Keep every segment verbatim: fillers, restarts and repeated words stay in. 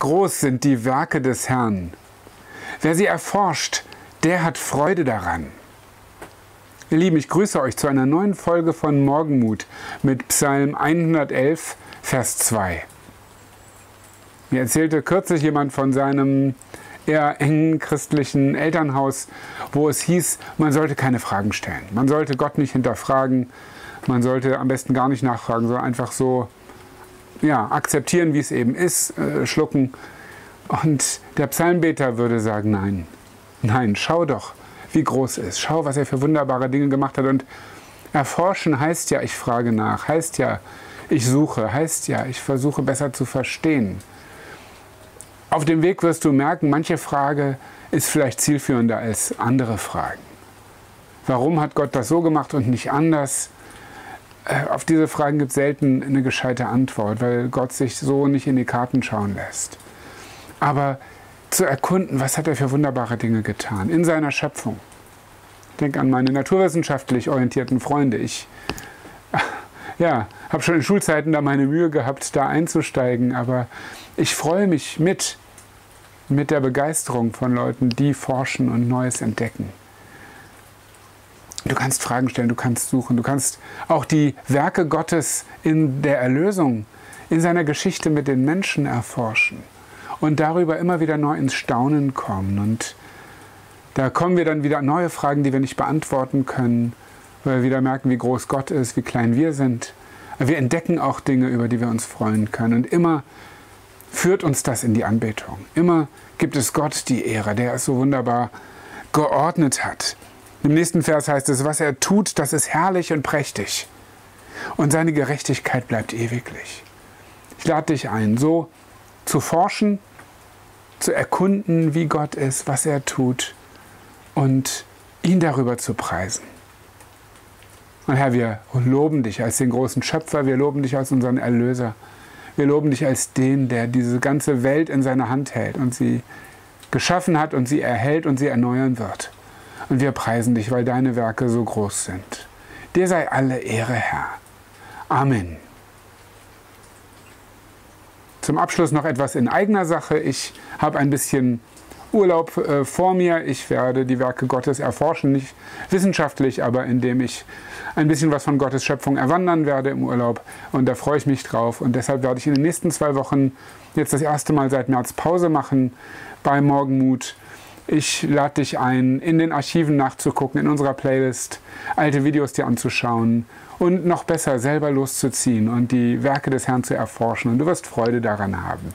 Groß sind die Werke des Herrn. Wer sie erforscht, der hat Freude daran. Ihr Lieben, ich grüße euch zu einer neuen Folge von Morgenmut mit Psalm hundertelf, Vers zwei. Mir erzählte kürzlich jemand von seinem eher engen christlichen Elternhaus, wo es hieß, man sollte keine Fragen stellen. Man sollte Gott nicht hinterfragen, man sollte am besten gar nicht nachfragen, sondern einfach so ja, akzeptieren, wie es eben ist, äh, schlucken. Und der Psalmbeter würde sagen, nein, nein, schau doch, wie groß er ist. Schau, was er für wunderbare Dinge gemacht hat. Und erforschen heißt ja, ich frage nach, heißt ja, ich suche, heißt ja, ich versuche besser zu verstehen. Auf dem Weg wirst du merken, manche Frage ist vielleicht zielführender als andere Fragen. Warum hat Gott das so gemacht und nicht anders? Auf diese Fragen gibt es selten eine gescheite Antwort, weil Gott sich so nicht in die Karten schauen lässt. Aber zu erkunden, was hat er für wunderbare Dinge getan in seiner Schöpfung. Denk an meine naturwissenschaftlich orientierten Freunde. Ich ja, habe schon in Schulzeiten da meine Mühe gehabt, da einzusteigen, aber ich freue mich mit, mit der Begeisterung von Leuten, die forschen und Neues entdecken. Du kannst Fragen stellen, du kannst suchen, du kannst auch die Werke Gottes in der Erlösung, in seiner Geschichte mit den Menschen erforschen und darüber immer wieder neu ins Staunen kommen. Und da kommen wir dann wieder an neue Fragen, die wir nicht beantworten können, weil wir wieder merken, wie groß Gott ist, wie klein wir sind. Wir entdecken auch Dinge, über die wir uns freuen können. Und immer führt uns das in die Anbetung. Immer gibt es Gott die Ehre, der es so wunderbar geordnet hat. Im nächsten Vers heißt es, was er tut, das ist herrlich und prächtig. Und seine Gerechtigkeit bleibt ewiglich. Ich lade dich ein, so zu forschen, zu erkunden, wie Gott ist, was er tut und ihn darüber zu preisen. Und Herr, wir loben dich als den großen Schöpfer, wir loben dich als unseren Erlöser, wir loben dich als den, der diese ganze Welt in seiner Hand hält und sie geschaffen hat und sie erhält und sie erneuern wird. Und wir preisen dich, weil deine Werke so groß sind. Dir sei alle Ehre, Herr. Amen. Zum Abschluss noch etwas in eigener Sache. Ich habe ein bisschen Urlaub äh, vor mir. Ich werde die Werke Gottes erforschen, nicht wissenschaftlich, aber indem ich ein bisschen was von Gottes Schöpfung erwandern werde im Urlaub. Und da freue ich mich drauf. Und deshalb werde ich in den nächsten zwei Wochen jetzt das erste Mal seit März Pause machen bei Morgenmut. Ich lade dich ein, in den Archiven nachzugucken, in unserer Playlist, alte Videos dir anzuschauen und noch besser selber loszuziehen und die Werke des Herrn zu erforschen. Und du wirst Freude daran haben.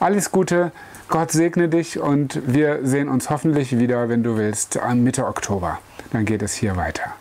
Alles Gute, Gott segne dich und wir sehen uns hoffentlich wieder, wenn du willst, am Mitte Oktober. Dann geht es hier weiter.